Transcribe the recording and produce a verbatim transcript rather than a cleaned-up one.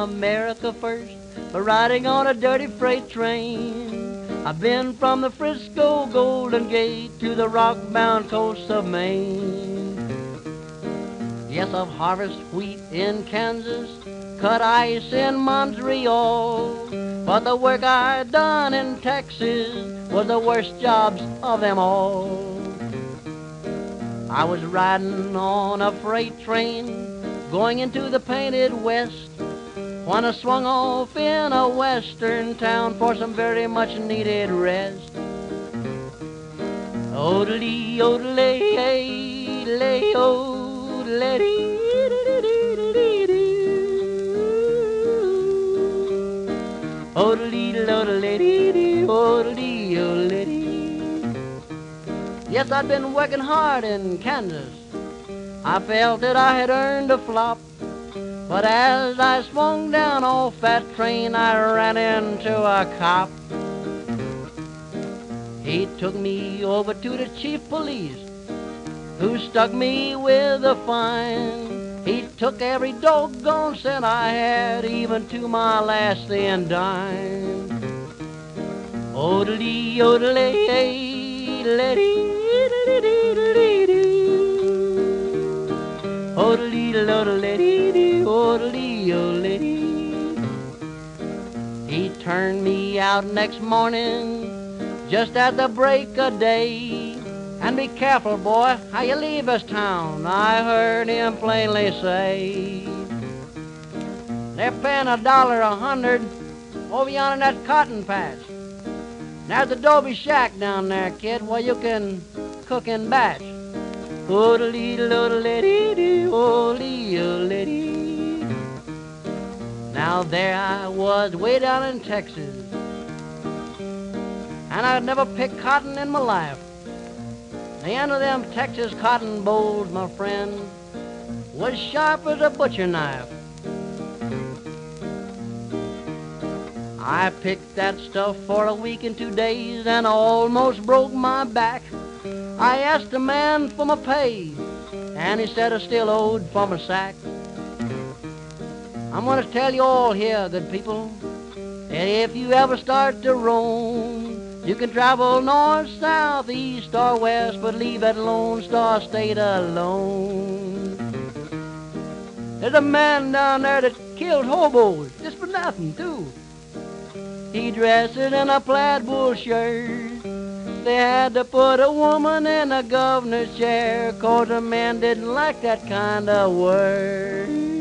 America first, for riding on a dirty freight train. I've been from the Frisco Golden Gate to the rock-bound coast of Maine. Yes, I've harvested wheat in Kansas, cut ice in Montreal, but the work I done in Texas was the worst jobs of them all. I was riding on a freight train, going into the painted west, when I swung off in a western town for some very much needed rest. Odeley, odeley, odeley, odeley, odeley, odeley, odeley, odeley. Yes, I'd been working hard in Kansas. I felt that I had earned a flop, but as I swung down off that train, I ran into a cop. He took me over to the chief police, who stuck me with a fine. He took every doggone cent I had, even to my last thin dime. Odeley, odeley, odeley. He turned me out next morning, just at the break of day. And be careful, boy, how you leave this town, I heard him plainly say. They're paying a dollar a hundred over yonder in that cotton patch. There's the Adobe Shack down there, kid, where you can cook and batch. Now there I was way down in Texas, and I'd never picked cotton in my life. The end of them Texas cotton bolls, my friend, was sharp as a butcher knife. I picked that stuff for a week and two days and almost broke my back. I asked the man for my pay, and he said I still owed for my sack. I'm gonna tell you all here, good people, that if you ever start to roam, you can travel north, south, east, or west, but leave that Lone Star State alone. There's a man down there that killed hobos, just for nothing, too. He dressed in a plaid wool shirt. They had to put a woman in a governor's chair, 'cause the man didn't like that kind of work.